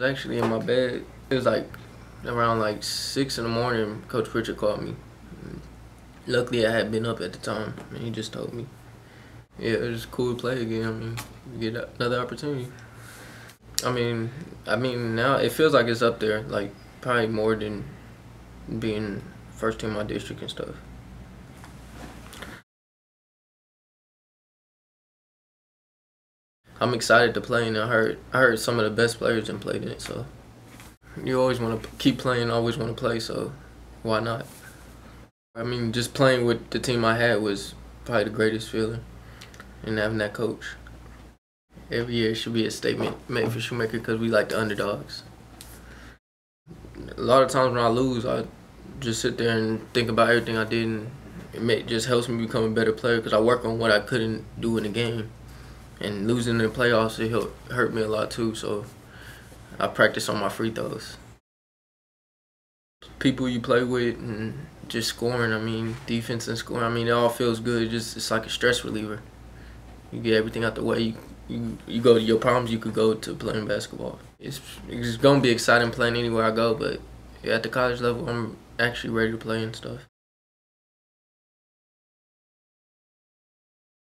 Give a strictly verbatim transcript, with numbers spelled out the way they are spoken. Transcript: I was actually in my bed. It was like around like six in the morning. Coach Pritchard called me. Luckily, I had been up at the time, and he just told me, "Yeah, it was cool to play again. I mean, you get another opportunity." I mean, I mean now it feels like it's up there, like probably more than being first team in my district and stuff. I'm excited to play, and I heard I heard some of the best players done played in it. So you always want to keep playing, always want to play. So why not? I mean, just playing with the team I had was probably the greatest feeling, and having that coach. Every year should be a statement made for Shoemaker because we like the underdogs. A lot of times when I lose, I just sit there and think about everything I did, and it may, just helps me become a better player because I work on what I couldn't do in the game. And losing in the playoffs, it hurt me a lot too, so I practice on my free throws. People you play with and just scoring, I mean, defense and scoring, I mean, it all feels good. It just, it's like a stress reliever. You get everything out the way. You, you, you go to your problems, you could go to playing basketball. It's, it's going to be exciting playing anywhere I go, but at the college level, I'm actually ready to play and stuff.